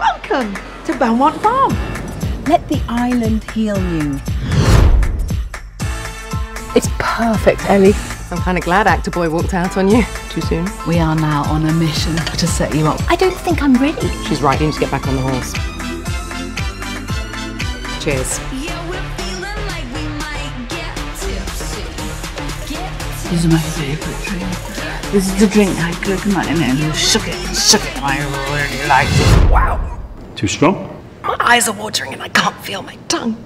Welcome to Banwan Farm. Let the island heal you. It's perfect, Ellie. I'm kind of glad Actor Boy walked out on you. Too soon. We are now on a mission to set you up. I don't think I'm ready. She's right, you need to get back on the horse. Cheers. Yeah, we're feeling like we might get tipsy. This is my favourite drink. This is the drink I could come out in and shook it. I really like it. Wow. Too strong? My eyes are watering and I can't feel my tongue.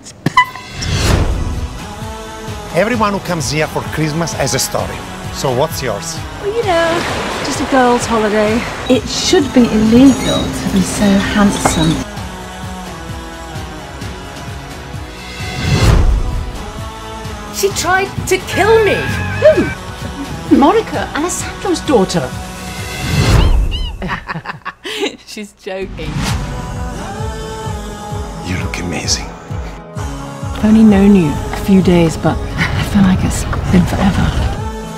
It's perfect. Everyone who comes here for Christmas has a story. So what's yours? Well, you know, just a girl's holiday. It should be illegal to be so handsome. She tried to kill me. Who? Monica, Alessandro's daughter. She's joking. You look amazing. I've only known you a few days, but I feel like it's been forever.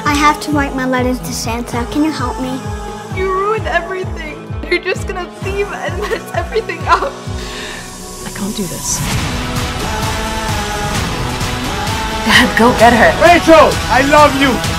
I have to write my letters to Santa. Can you help me? You ruined everything. You're just gonna leave and mess everything up. I can't do this. Dad, go get her. Rachel, I love you.